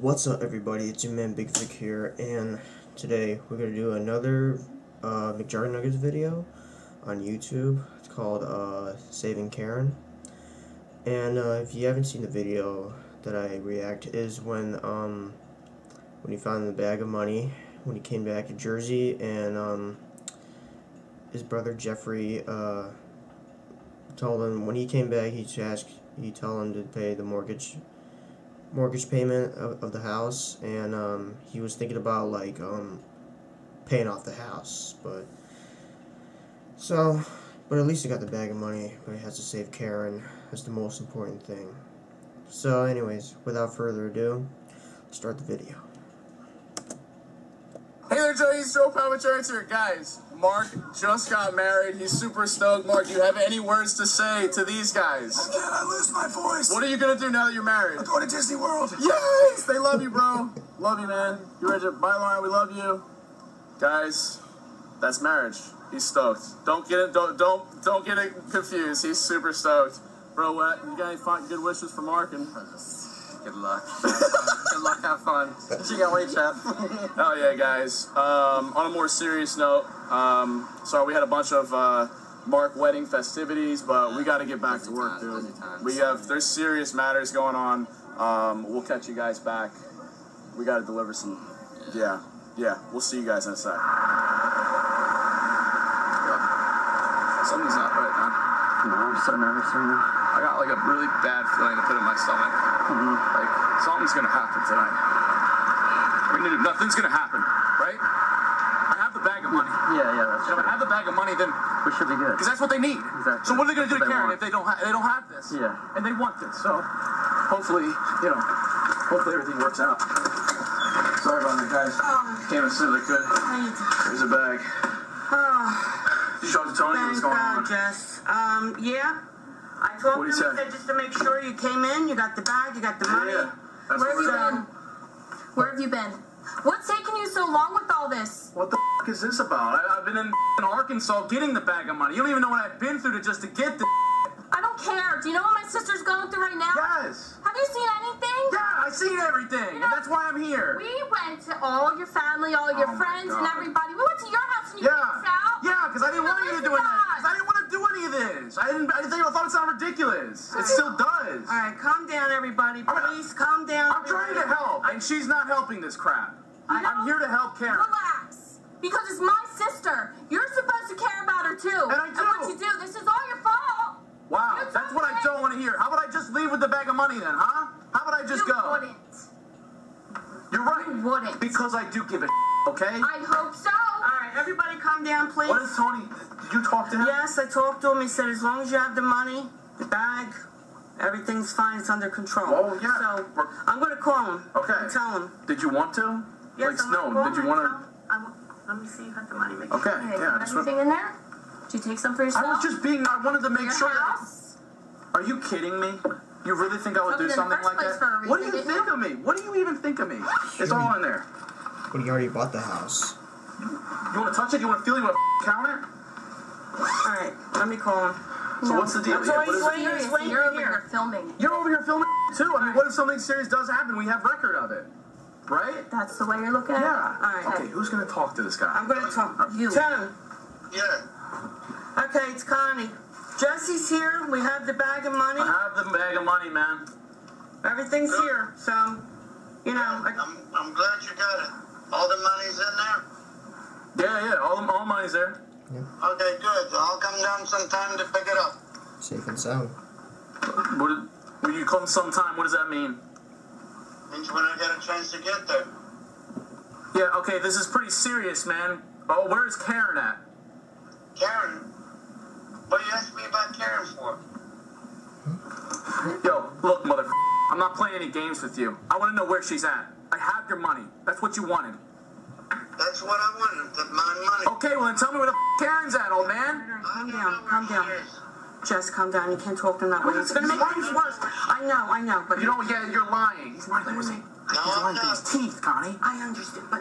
What's up, everybody? It's your man Big Vic here, and today we're gonna do another McJuggerNuggets video on YouTube. It's called Saving Karen. And if you haven't seen the video that I react is when he found the bag of money when he came back to Jersey, and his brother Jeffrey told him when he came back he told him to pay the mortgage payment of the house, and he was thinking about like paying off the house, but at least he got the bag of money, but he has to save Karen. That's the most important thing. So anyways, without further ado, let's start the video. Hey there, Joey, it's Joe Powell with Charter here. Guys, Mark just got married. He's super stoked. Mark, do you have any words to say to these guys? I can't, I lose my voice. What are you going to do now that you're married? I'm going to Disney World. Yes, they love you, bro. Love you, man. You ready to, bye, Lauren, we love you. Guys, that's marriage. He's stoked. Don't get it confused. He's super stoked. Bro, what? You guys find good wishes for Mark and... Good luck. Good luck, have fun. She got way, Chad. Oh yeah, guys. On a more serious note, sorry we had a bunch of Mark wedding festivities, but we got to get back to work, dude. There's serious matters going on. We'll catch you guys back. We got to deliver some. Yeah. We'll see you guys in a sec. Yeah. Something's not right, man. No, I'm so nervous right now. I got like a really bad feeling to put in my stomach. Mm-hmm. Like something's gonna happen tonight. Nothing's gonna happen, right? I have the bag of money. Yeah, that's true. If I have the bag of money, then we should be good. Because that's what they need. Exactly. So what are they gonna do to Karen if they don't have this? Yeah. And they want this. So hopefully, you know, everything works out. Sorry about that, guys. Came as soon as I could. Here's a bag. You talked to Tony. What's going on? Jess. Yeah. I told him, said just to make sure you came in, you got the bag, you got the money. Yeah. Where have you been? What's taking you so long with all this? What the f*** is this about? I've been in Arkansas getting the bag of money. You don't even know what I've been through to get the f***. I don't care. Do you know what my sister's going through right now? Yes. Have you seen anything? Yeah, I've seen everything. You know, and that's why I'm here. We went to all your family, all your friends, and everybody. We went to your house and you kicked us out. Yeah, because I didn't want you to do anything. This. I thought it sounded ridiculous. It still does. All right, calm down, everybody. Please, calm down. I'm trying to help, and she's not helping this crap. I'm here to help Karen. Relax, because it's my sister. You're supposed to care about her, too. And I do. And what you do, this is all your fault. Wow, that's what I don't want to hear. How about I just leave with the bag of money, then, huh? How about I just go? You wouldn't. You're right. You wouldn't. Because I do give a shit, okay? I hope so. Everybody calm down, please. What is Tony? Did you talk to him? Yes, I talked to him. He said as long as you have the money, the bag, everything's fine. It's under control. Oh, yeah. So I'm going to call him. Okay. And tell him. Did you want to? Yes, like, did you want to? Let me see you got the money. Make okay. Sure. Yeah. Anything in there? Did you take some for yourself? I was just being, I wanted to make your sure. House? Are you kidding me? You really think I would do something like that? What do you think of me? What do you even think of me? It's all in there. But he already bought the house. You want to touch it? You want to feel it? You want to count it? All right, let me call him. So what's the deal? You're over here filming. You're over here filming too. I mean, what if something serious does happen? We have record of it, right? That's the way you're looking at it. All right. Okay, who's going to talk to this guy? I'm going to talk to you. Tony. Yeah. Okay, it's Connie. Jesse's here. We have the bag of money. I have the bag of money, man. Everything's here, so, you know. I'm glad you got it. All the money's in there? Yeah, all money's there. Yeah. Okay, good. I'll come down sometime to pick it up. Safe and sound. When you come sometime, what does that mean? Means when I get a chance to get there. Yeah, okay, this is pretty serious, man. Oh, where's Karen at? Karen? What are you asking me about Karen for? Yo, look, motherfucker. I'm not playing any games with you. I want to know where she's at. I have your money. That's what you wanted. That's what I wanted, my money. Okay, well then tell me where the f Karen's at, old man. All right, calm down. Jess, calm down. You can't talk to him that way. It's gonna make things worse. I know, but you don't get. You're lying. He's lying. He's lying through his teeth, Connie. I understand, but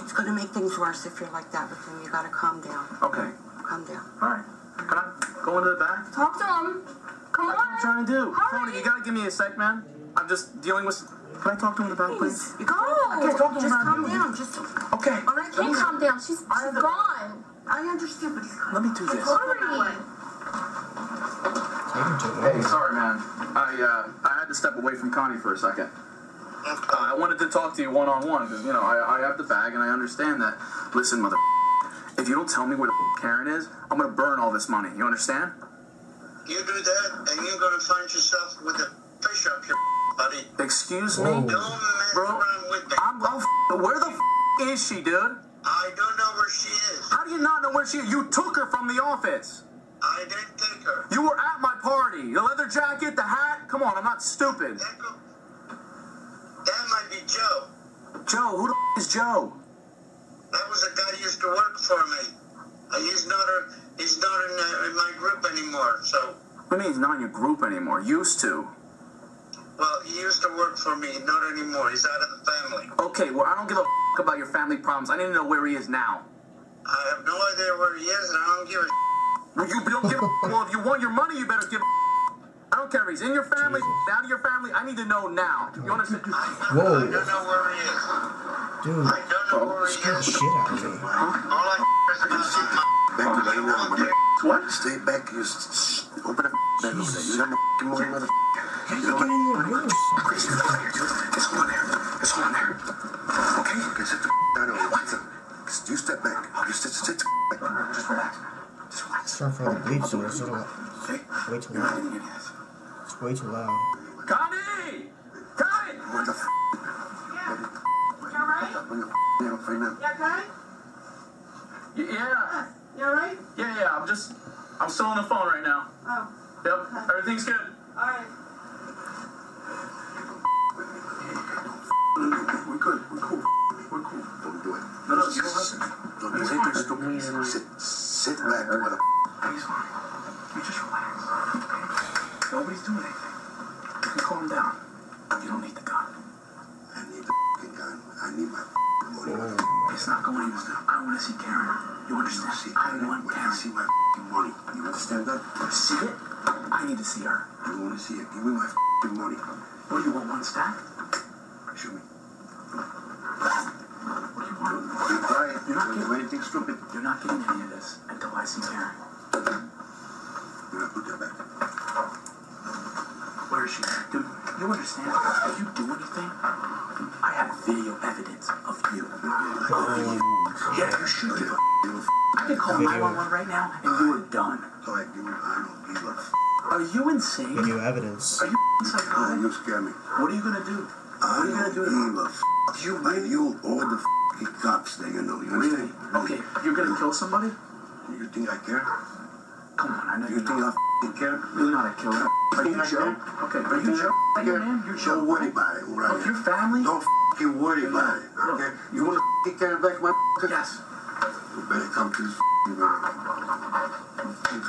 it's gonna make things worse if you're like that with him. You gotta calm down. Okay. Calm down. All right. Can I go into the back? Talk to him. Come on. What I'm trying to do. Tony, you gotta give me a sec, man. I'm just dealing with. Can I talk to him in the back, please? Go! I can't talk to him about you. Just calm down. Just... Okay. Well, I can't calm down. She's gone. I understand, but... Let me do this. Hey, sorry, man. I had to step away from Connie for a second. I wanted to talk to you one-on-one, because, you know, I have the bag, and I understand that. Listen, mother... If you don't tell me where the Karen is, I'm going to burn all this money. You understand? You do that, and you're going to find yourself with a fish up your buddy. Excuse me? Don't mess around with me. Where the is she, dude? I don't know where she is. How do you not know where she is? You took her from the office. I didn't take her. You were at my party. The leather jacket, the hat. Come on, I'm not stupid. That might be Joe. Joe? Who the is Joe? That was a guy who used to work for me. He's not in my group anymore, so... What do you mean he's not in your group anymore? Used to. Well, he used to work for me. Not anymore. He's out of the family. Okay, well, I don't give a f*** about your family problems. I need to know where he is now. I have no idea where he is, and I don't give a s***. Well, you don't give a f***. Well, if you want your money, you better give a s***. I don't care if he's in your family, out of your family. I need to know now. You understand? Whoa. I don't know where he is. Dude, I don't know where he is. Shit out of me. Huh? All I is about what? Stay back. You open up. You don't know what mother. You don't know. It's all in there. It's all in there. Okay? Okay, sit the down over there. You step back. You sit the back. Just relax. Just relax. It's starting from the bleed, so it's way too loud. It's way too loud. Connie! Connie! What the f***? Yeah. You alright? Yeah, yeah. I'm still on the phone right now. Oh. Yep. Okay. Everything's good. Alright. We're good. We're cool. We're cool. Don't do it. No, no, don't do it. Sit back. He's fine. You just relax. Okay? Nobody's doing anything. You can calm down. You don't need the gun. I need the f***ing gun. I need my f***ing money. It's not going to. I want to see Karen. You understand? I want Karen. I see my f***ing money. You understand that? See it? I need to see her. You want to see it? Give me my f***ing money. What do you want? One stack? Shoot me. What do you want? You're quiet. You're not getting anything stupid. You're not getting any of this until I see Karen. You're not put that back. Where is she? Dude, you understand? If you do anything, I have video evidence of you. Yeah, you should give a I can call 911 right now, and you are done. Are you insane? New evidence. Are you psychotic? You scare me. What are you gonna do? What are you gonna do? You made you all the f***ing cops that you know. You understand? Okay, you're gonna kill somebody? You think I care? Come on, I know you think I f***ing care? You're not a killer. Are you Joe? Okay, are you Joe? You're Joe. Don't worry about it, right? Of your family? Don't f***ing worry about it, okay? You wanna f***ing carry back my f***ing? Yes. You better come to this f***ing room.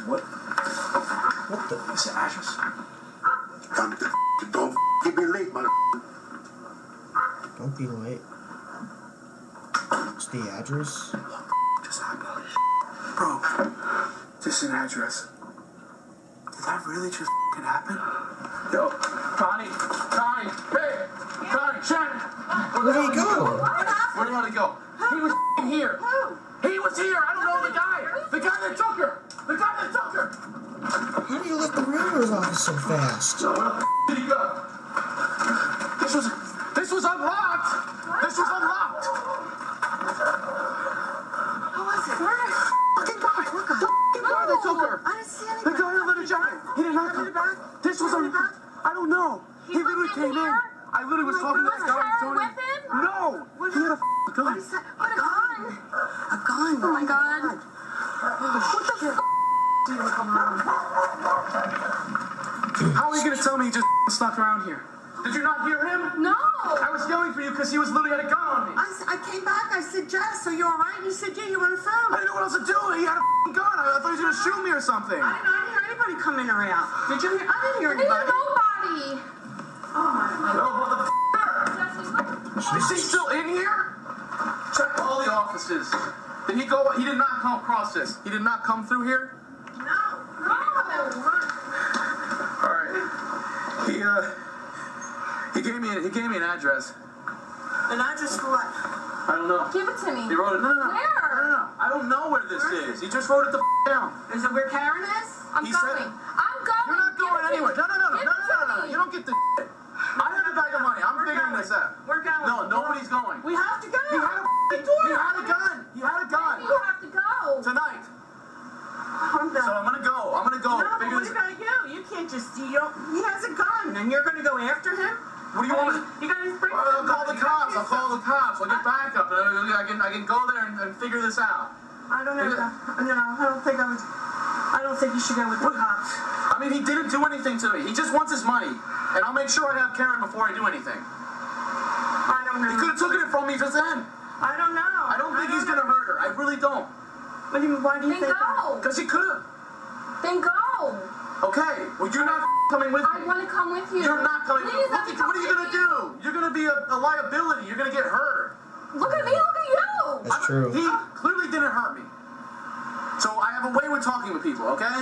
What? What the? Is it ashes? Come to f***ing. Don't f***ing be late, motherfucker. Don't be late. It's the address? What the just happened? Bro, just an address. Did that really just f***ing happen? Yo, Connie! Connie! Hey! Yeah. Connie, Chad! Where did he go? Where did he go? He was f***ing here! Who? He was here! I don't know the guy! The guy that took her! The guy that took her! How do you let the murderers off so fast? Where the f*** did he go? This was unlocked! What? This was unlocked! Who was it? Where the f***ing guy? The f***ing guy that took her! I didn't see anything! The guy that let her jump! He did not come back! This was unlocked! I don't know! He literally came in! I literally was talking to this guy and Tony. With him? No! He had a f***ing gun! What a gun! A gun! Oh my god! What the f*** do you come around? How are you gonna tell me he just snuck around here? Did you not hear him? No! I was yelling for you because he was literally had a gun on me. I came back, I said, Jess, are you alright? And he said, yeah, you were on the phone. I didn't know what else to do! He had a f***ing gun! I thought he was gonna shoot me or something! I didn't hear anybody come in or out. Did you hear? I didn't hear anybody. I didn't hear nobody! Oh my god. No, motherfucker! Is she still in here? Check all the offices. Did he go? He did not come across this. He did not come through here? No. No. All right. He He gave me an address. An address for what? I don't know. Give it to me. He wrote it. No. Where? No. I don't know where this is. He just wrote it the f down. Is it where Karen is? I'm going. I'm going. You're not going anywhere. No. You don't get the shit. I have a bag of money. I'm figuring this out. We're going. No, nobody's going. We have to go. He had a door. He had a gun. You have to go. Tonight. So I'm gonna go. No, what about you? You can't just. He has a gun, and you're gonna go after him. What do you want? You gotta bring. I'll call the cops. I'll get backup. I can go there and figure this out. I don't know. No, I don't think you should go with the cops. I mean, he didn't do anything to me. He just wants his money, and I'll make sure I have Karen before I do anything. I don't know. He could have taken it from me just then. I don't know. I don't think he's gonna hurt her. I really don't. What do you mean? Why do you think that? Because he could have. Then go. Okay. Well, you're not coming with me. I want to come with you. You're not coming with me. What are you going to do? You're going to be a liability. You're going to get hurt. Look at me. Look at you. That's true. He clearly didn't hurt me. So I have a way with talking with people, okay?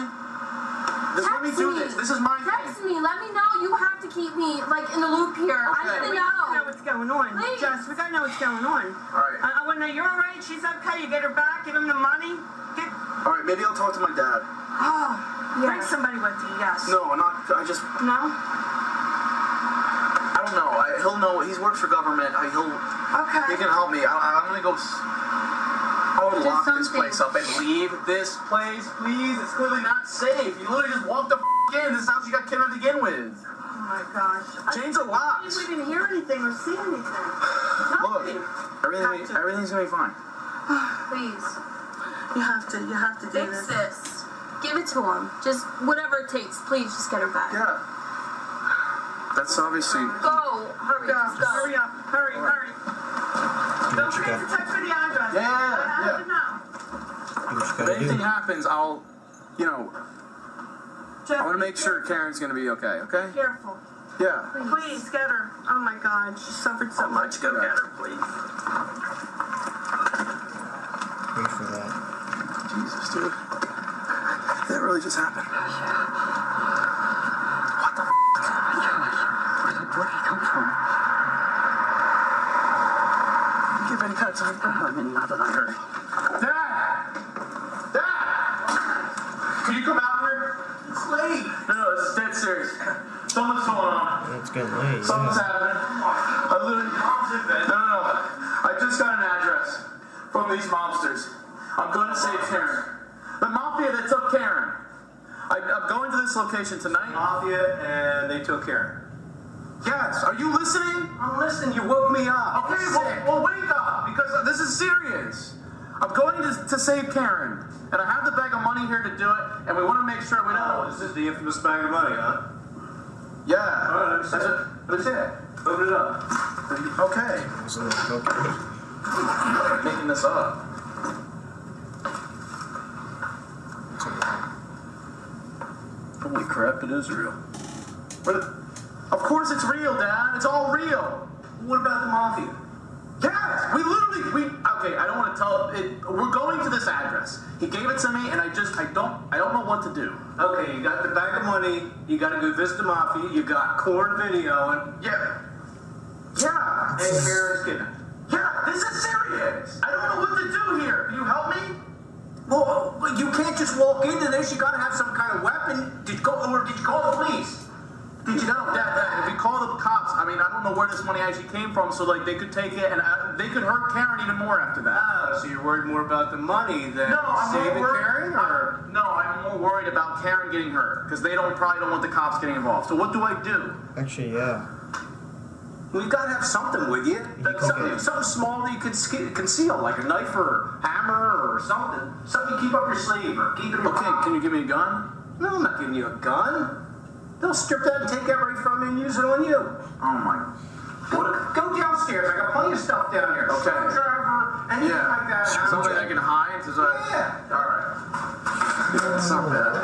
Just let me do this. This is my thing. Text me. Let me know. You have to keep me, like, in the loop here. Okay. I need to know. We got to know what's going on. Please. Jess, we got to know what's going on. All right. I want to know you're all right. She's okay. You get her back. Give him the money. All right. Maybe I'll talk to my dad. Oh, yeah. Bring somebody with you, yes. No, I'm not. I just. No? I don't know. He'll know. He works for government. He can help me. I'm going to go. I would lock this place up and leave this place, please. It's clearly not safe. You literally just walked the f in. This is how you got kidnapped to begin with. Oh, my gosh. Change the locks. We didn't hear anything or see anything. Look, everything's going to be fine. Please. You have to do this. Fix this. Give it to him. Just whatever it takes. Please, just get her back. Yeah. That's obviously. Go. Hurry up. Hurry up. Hurry. Don't forget to text me the address. Yeah. If anything happens, I'll, I want to make sure Karen's going to be okay, okay? Be careful. Yeah. Please, get her. Oh, my God. She suffered so much. Go get her, please. Wait for that. Jesus, dude. That really just happened. What the f***? Where did he come from? You give any kind of time for him, not that I heard. Dad! Dad! Can you come out here? It's late. No, this is dead serious. Something's going on. It's getting late. Something's happening. I literally... No. I just got an address from these mobsters. I'm going to save Karen. The mafia that took Karen. I'm going to this location tonight. Mafia and they took Karen. Yes, are you listening? I'm listening. You woke me up. Okay, well wake up because this is serious. I'm going to save Karen. And I have the bag of money here to do it and we want to make sure we know. This is the infamous bag of money, huh? Yeah. All right, let me see it. Open it up. Okay. I'm making this up. Holy crap, it is real. But of course it's real, Dad. It's all real. What about the mafia? Yes, okay, I don't want to tell it. We're going to this address. He gave it to me, and I don't know what to do. Okay, you got the bag of money. You got to go visit the mafia. You got Corn videoing. Yeah. And Karen's kidnapped. Yeah, this is serious. I don't know what to do here. Can you help me? Well, you can't just walk into this. You gotta have some kind of weapon. Did you call the police? Did you know? Dad, if you call the cops, I mean, I don't know where this money actually came from, so like they could take it and they could hurt Karen even more after that. Oh, so you're worried more about the money than saving Karen? Or? No, I'm more worried about Karen getting hurt because they probably don't want the cops getting involved. So what do I do? Actually, yeah. Well, you gotta have something with you. Like something small that you can conceal, like a knife or a hammer or something. Something you keep up your sleeve or keep it in your pocket. Can you give me a gun? No, I'm not giving you a gun. They'll strip that and take everything from you and use it on you. Oh my. Go downstairs. I got plenty of stuff down here. Okay. Screwdriver, anything like that. Something I can hide? Yeah. Alright. That's not bad.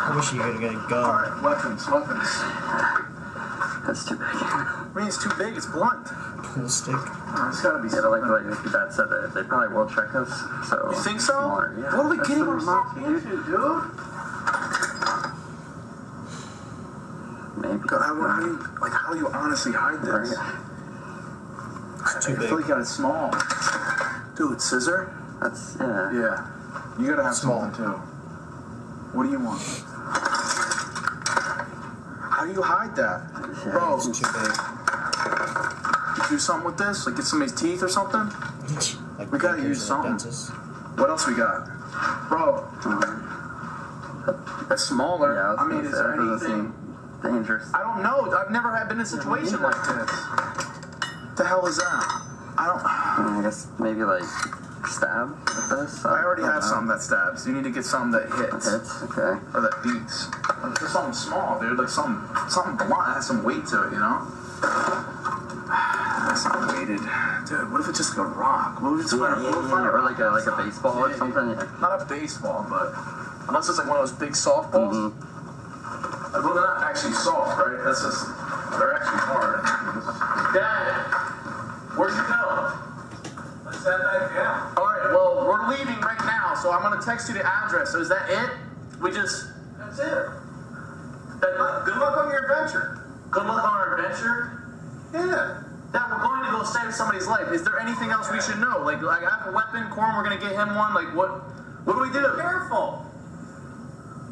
I wish you could get a gun. Alright, weapons. That's too big. I mean, it's too big. It's blunt. Plastic. It's gotta be. I like the way Mickey Bat said that they probably will check us. So. You think so? Yeah, what are we getting ourselves into, dude? Maybe. Because how do you honestly hide this? It's too big. I feel like you got it small. Dude, scissor? That's, yeah. Yeah. You gotta have small something too. What do you want? How do you hide that? Yeah, bro, it's too big. Do something with this? Like get somebody's teeth or something? Like we gotta use something. Dentist. What else we got? Bro. That's smaller. Yeah, I mean, is there anything dangerous? I don't know. I've never been in a situation like this. What the hell is that? I guess maybe like stab with this. I already have some that stabs. You need to get some that hits. Okay. Or that beats. Like just something small, dude. Like something blunt that has some weight to it, you know? That's not weighted. Dude, what if it's just like a rock? What if it's or like a baseball or something? Yeah. Not a baseball, but unless it's like one of those big softballs. Like, well, they're not actually soft, right? That's just, they're actually hard. Dad, where'd you go? I said that, yeah. All right, well, we're leaving right now, so I'm going to text you the address. So is that it? That's it. Good luck on your adventure. Good luck on our adventure? Yeah. That we're going to go save somebody's life. Is there anything else we should know? Like I have a weapon. Corn, we're going to get him one. Like, what do we do? Careful.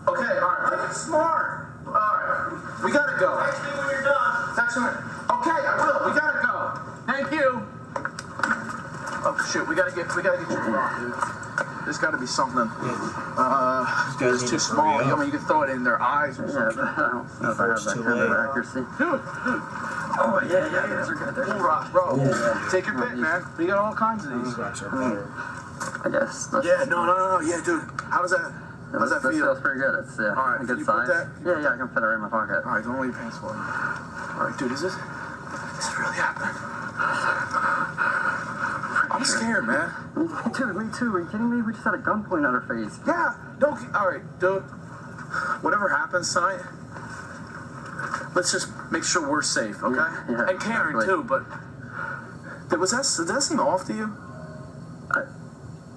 Okay, all right. Look, it's smart. All right, we gotta go. Text me when you're done. Text me. Okay, I will. We gotta go. Thank you. Oh shoot, we gotta get your rock, dude. There's gotta be something. It's too small. I mean, you can throw it in their eyes or something. I don't know if I have that kind of accuracy. Dude. Oh yeah, these are good. They're cool rocks, bro. Yeah. Take your pick, man. We got all kinds of these. I guess. Yeah, no, yeah, dude. How does that? How's that feel? It feels pretty good. It's all right, a good size. Yeah, I can fit it right in my pocket. All right, don't leave pants for me. All right, dude, is this really happening? I'm scared, man. Dude, me too. Are you kidding me? We just had a gun pointed at our face. Yeah. Don't. All right, dude. Whatever happens tonight, let's just make sure we're safe, okay? Yeah, and Karen too. But did that seem off to you?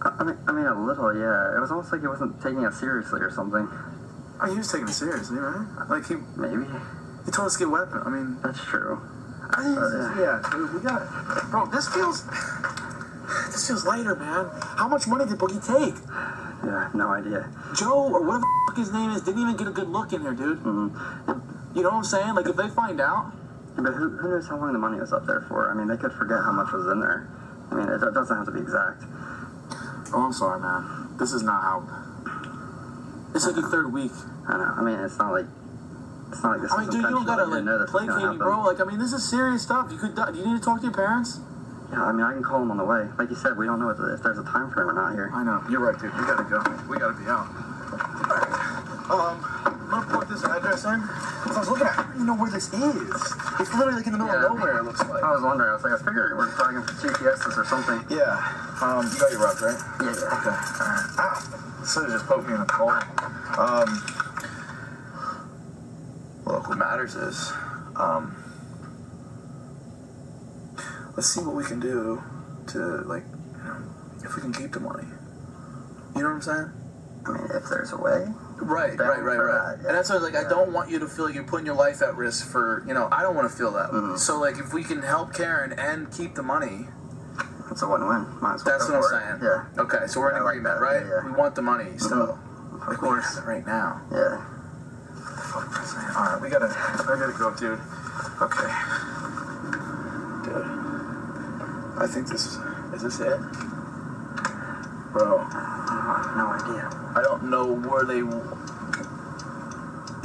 I mean, a little, yeah. It was almost like he wasn't taking us seriously or something. Oh, he was taking us seriously, right? Like maybe he told us to get weapons. I mean, that's true. Yeah, we got it, bro. This feels lighter, man. How much money did Boogie take? Yeah, I have no idea. Joe or whatever the fuck his name is didn't even get a good look in here, dude. You know what I'm saying? Like if they find out. Yeah, but who knows how long the money was up there for? I mean, they could forget how much was in there. I mean, it doesn't have to be exact. Oh, I'm sorry, man. This is not how. It's like the third week. I know. I mean, it's not like this. I mean, dude, you don't gotta like play game, bro. Like, I mean, this is serious stuff. You could. Do you need to talk to your parents? Yeah, I mean, I can call them on the way. Like you said, we don't know if there's a time frame or not here. I know. You're right, dude. We gotta go. We gotta be out. All right. I'm gonna plug this address in. I was looking at. I don't even know where this is. It's literally like in the middle of nowhere. It looks like. I was wondering. I was like, I figured we're talking GPSs or something. Yeah. You got your rock, right? Yeah. Okay. All right. Ah, so just poked me in the collar. Look, what matters is, let's see what we can do to, like, you know, if we can keep the money. You know what I'm saying? I mean, if there's a way. Right. And that's what I was like, I don't want you to feel like you're putting your life at risk for, you know, I don't want to feel that. So, like, if we can help Karen and keep the money. It's a win-win. Might as well. That's what I'm saying. Yeah. Okay, so we're in agreement, right? Yeah. We want the money still. Of course. We have it right now. Yeah. What the fuck am I saying? All right, I gotta go, dude. Okay. Dude. I think is this it? Bro. No idea. I don't know where they...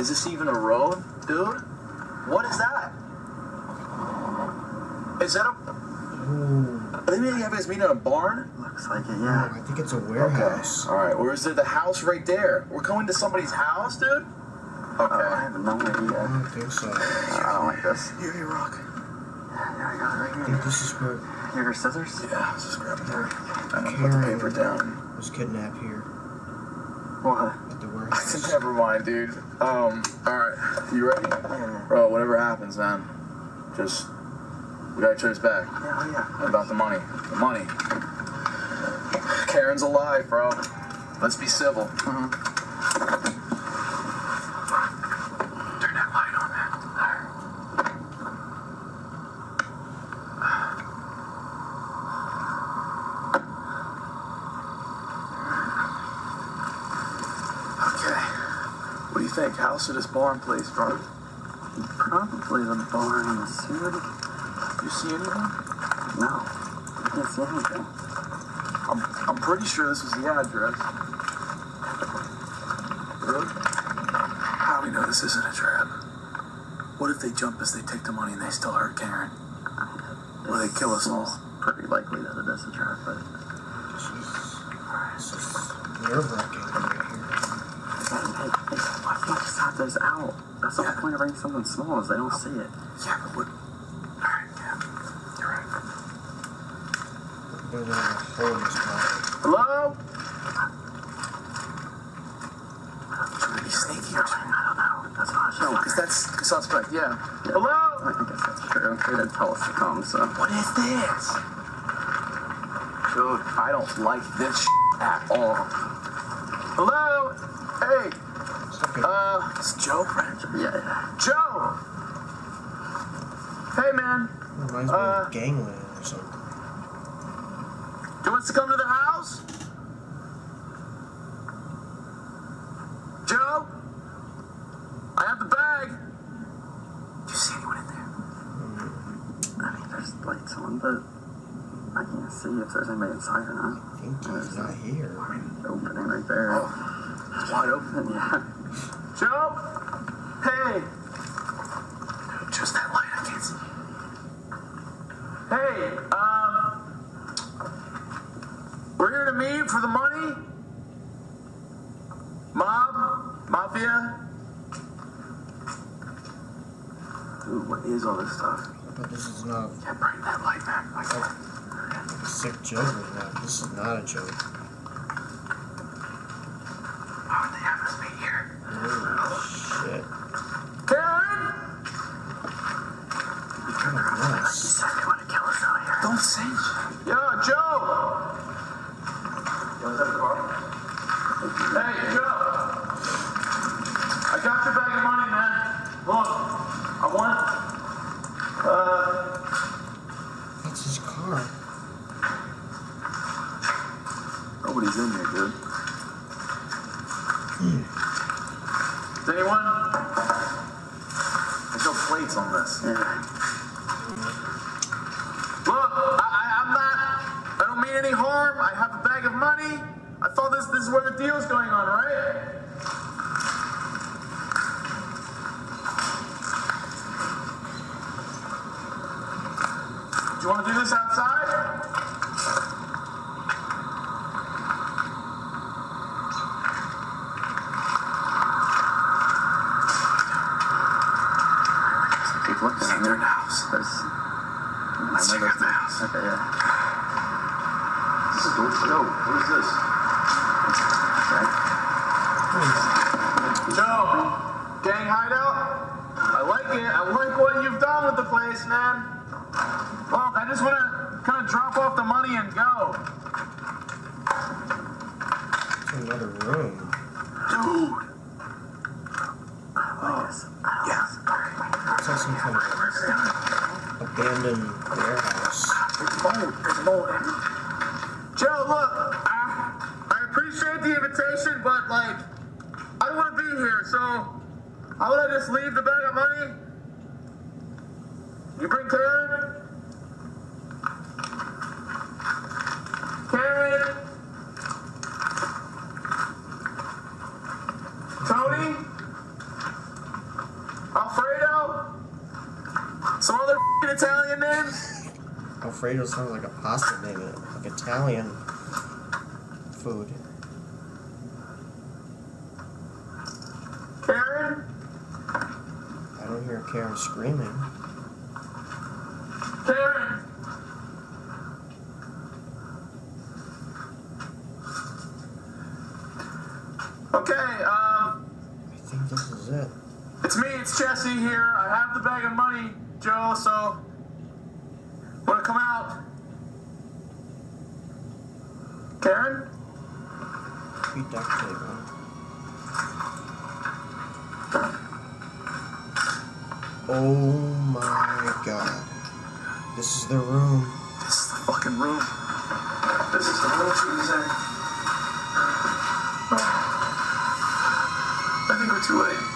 Is this even a road? Dude? What is that? Is that a... Are they really having this meeting in a barn? Looks like it, yeah. I think it's a warehouse. Okay. Alright, or is there the house right there? We're going to somebody's house, dude? Okay. I have no idea. I don't think so. I don't like this. Give me a rock. Yeah, I got it right here. I think this is where... You have scissors? Yeah, let's just grab it there. I'm going to put the paper down. Was kidnapped here. What? Never mind, dude. Alright. You ready? Yeah. Bro, whatever happens, man. Just, we gotta trace back. Yeah. About the money. The money. Karen's alive, bro. Let's be civil. Turn that light on, man. you think? How should this barn place from? Probably the barn in the sewer. You see anything? No. I can't see anything. I'm pretty sure this is the address. Really? How do we know this isn't a trap? What if they jump us, they take the money, and they still hurt Karen? Or they kill us all? Pretty likely that it is a trap, but... Why can't you just have those out? That's the whole point of bringing something small, is they don't see it. Yeah, but what... Alright, yeah. You're right. Hello? Suspect, yeah. Hello? I guess that's true. They didn't tell us to come, so. What is this? Dude, I don't like this shit at all. Hello? Hey. It's Joe Branch. Yeah. Joe! Hey, man. Reminds me of Gangland or something. Do you want us to come to the house? Joe? I have the bag. Do you see anyone in there? I mean, there's lights on, but I can't see if there's anybody inside or not. I think there's not here. Opening right there. Oh, it's wide open. Yeah. Joe? Hey! Just that light, I can't see. Hey, we're here to meet for the money. Mob? Mafia? Dude, what is all this stuff? But this is not... Yeah, bring that light back. Like sick joke right now. This is not a joke. Why would they have us meet here? Holy shit. Karen! You're trying to kill us. You said they want to kill us out here. Don't say shit. Yo, Joe! You want that car? Hey, Joe! I got your bag of money, man. Look. I want, That's his car. Nobody's in there, dude. Is anyone? There's no plates on this. Yeah. Look, I don't mean any harm. I have a bag of money. I thought this is where the deal's going on, right? Do you want to do this outside? Keep looking. See, they're in the house. Let's check out the house. Okay, yeah. This is dope. Yo, what is this? Okay. Joe, gang hideout? I like it. I like what you've done with the place, man. Well, I just want to kind of drop off the money and go. It's another room. Dude! Oh, yeah. It's like some kind of abandoned warehouse. It's old. It's old. Joe, look, I appreciate the invitation, but, like, I don't want to be here, so how would I just leave the bag of money? You bring Karen? Karen? Tony? Alfredo? Some other f***ing Italian name? Alfredo sounds like a pasta name, like Italian food. Karen? I don't hear Karen screaming. Karen! Okay, I think this is it. It's me, it's Jesse here. I have the bag of money, Joe, so... Wanna come out? Karen? Be duct tape, huh? Oh my god. This is the room. This is the fucking room. This is the room she's in. I think we're too late.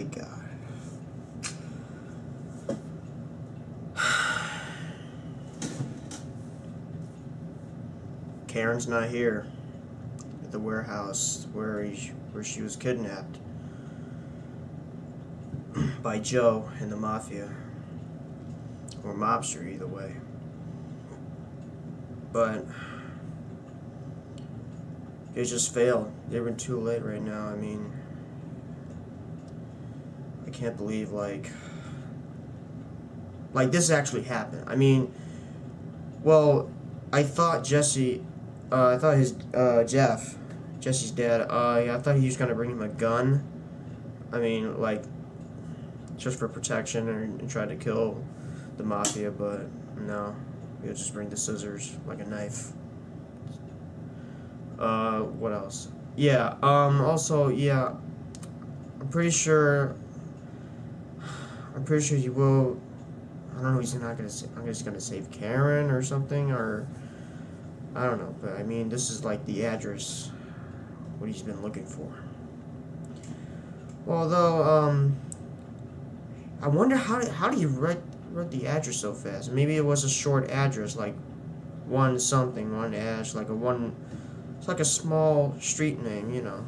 my God. Karen's not here at the warehouse where she was kidnapped by Joe and the mafia, or mobster either way. But it just failed. They've been too late right now. I mean, I can't believe like this actually happened. I mean, well, I thought Jesse, I thought his Jeff, Jesse's dad, yeah, I thought he was gonna bring him a gun. I mean, like, just for protection, and try to kill the mafia, but no. He'll just bring the scissors, like a knife. What else? Yeah, also, yeah, I'm pretty sure he will, I don't know, he's not gonna, I'm just gonna save Karen or something, or, I don't know, but I mean, this is like the address, what he's been looking for. Although, I wonder how do you read the address so fast? Maybe it was a short address, like one something, one address, like a one. It's like a small street name, you know.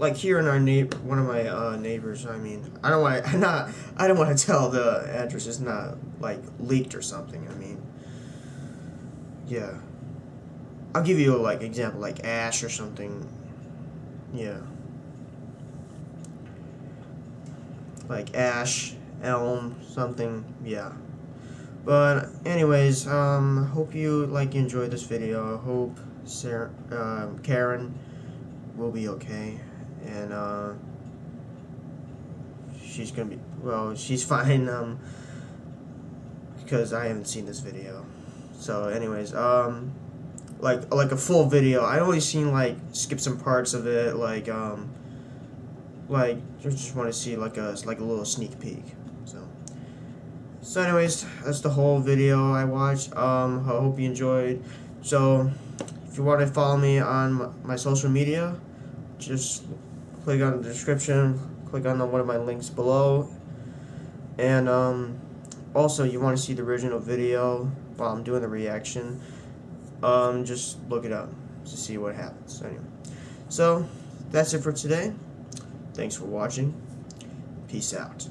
Like here in our neighbor, one of my neighbors. I mean, I don't want to tell the address. It's not like leaked or something. I mean, yeah. I'll give you a, like example, like Ash or something. Yeah. Like Ash, Elm, something, yeah. But anyways, hope you enjoyed this video. I hope Sarah, Karen will be okay, and she's gonna be, well, she's fine, because I haven't seen this video. So anyways, like a full video. I only seen like skip some parts of it, like I just want to see like a little sneak peek. So anyways, that's the whole video I watched. I hope you enjoyed. So if you want to follow me on my social media, just click on the description, click on one of my links below, and also you want to see the original video while I'm doing the reaction, just look it up to see what happens. Anyway, so that's it for today. Thanks for watching. Peace out.